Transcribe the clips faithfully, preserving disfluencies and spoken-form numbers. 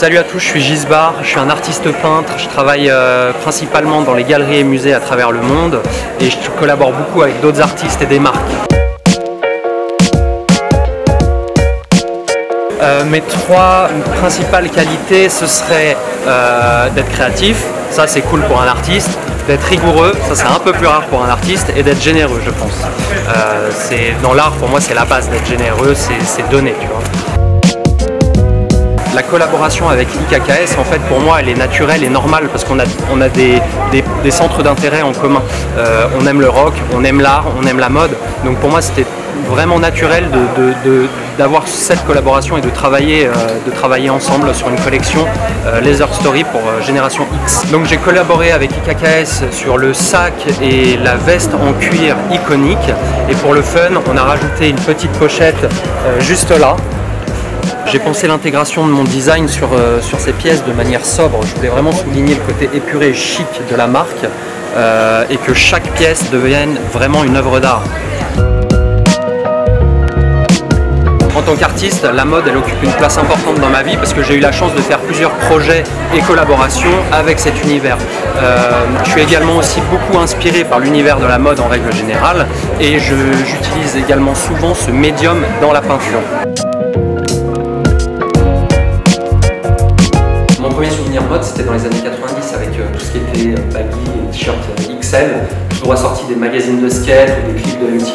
Salut à tous, je suis Jisbar, je suis un artiste peintre, je travaille euh, principalement dans les galeries et musées à travers le monde et je collabore beaucoup avec d'autres artistes et des marques. Euh, mes trois principales qualités, ce serait euh, d'être créatif, ça c'est cool pour un artiste, d'être rigoureux, ça c'est un peu plus rare pour un artiste, et d'être généreux je pense. Euh, c'est, dans l'art pour moi c'est la base, d'être généreux, c'est donner, tu vois. La collaboration avec I K K S, en fait, pour moi, elle est naturelle et normale parce qu'on a, on a des, des, des centres d'intérêt en commun. Euh, on aime le rock, on aime l'art, on aime la mode. Donc pour moi, c'était vraiment naturel d'avoir cette collaboration et de travailler, euh, de travailler ensemble sur une collection euh, Leather Story pour euh, Génération X. Donc j'ai collaboré avec I K K S sur le sac et la veste en cuir iconique. Et pour le fun, on a rajouté une petite pochette euh, juste là. J'ai pensé l'intégration de mon design sur, euh, sur ces pièces de manière sobre. Je voulais vraiment souligner le côté épuré et chic de la marque euh, et que chaque pièce devienne vraiment une œuvre d'art. En tant qu'artiste, la mode elle occupe une place importante dans ma vie parce que j'ai eu la chance de faire plusieurs projets et collaborations avec cet univers. Euh, je suis également aussi beaucoup inspiré par l'univers de la mode en règle générale et j'utilise également souvent ce médium dans la peinture. Mon premier souvenir mode, c'était dans les années quatre-vingt-dix avec euh, tout ce qui était euh, baggy et t-shirt euh, X L, toujours assorti des magazines de skate ou des clips de M T V.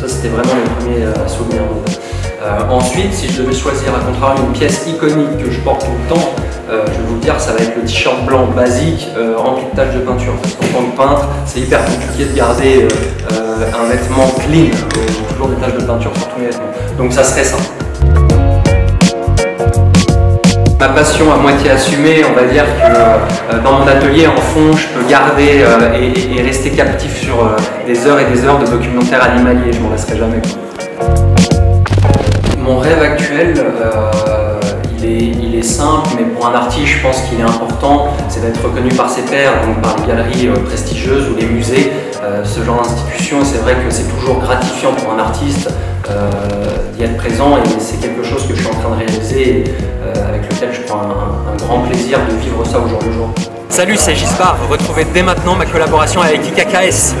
Ça, c'était vraiment mes premiers euh, souvenirs mode. Euh, ensuite, si je devais choisir à contrario une pièce iconique que je porte tout le temps, euh, je vais vous dire, ça va être le t-shirt blanc basique euh, rempli de taches de peinture. En tant que peintre, c'est hyper compliqué de garder euh, euh, un vêtement clean. J'ai toujours des taches de peinture sur tous mes vêtements. Donc, ça serait ça. Ma passion à moitié assumée, on va dire que euh, dans mon atelier, en fond, je peux garder euh, et, et rester captif sur euh, des heures et des heures de documentaires animaliers, je m'en laisserai jamais. Mon rêve actuel, euh, il, est, il est simple, mais pour un artiste, je pense qu'il est important, c'est d'être reconnu par ses pairs, donc par les galeries euh, prestigieuses ou les musées, euh, ce genre d'institution, c'est vrai que c'est toujours gratifiant pour un artiste euh, d'y être présent, et c'est quelque chose que je suis en train de réaliser, euh, avec lequel je prends un, un grand plaisir de vivre ça au jour le jour. Salut, c'est Jisbar, retrouvez dès maintenant ma collaboration avec I K K S.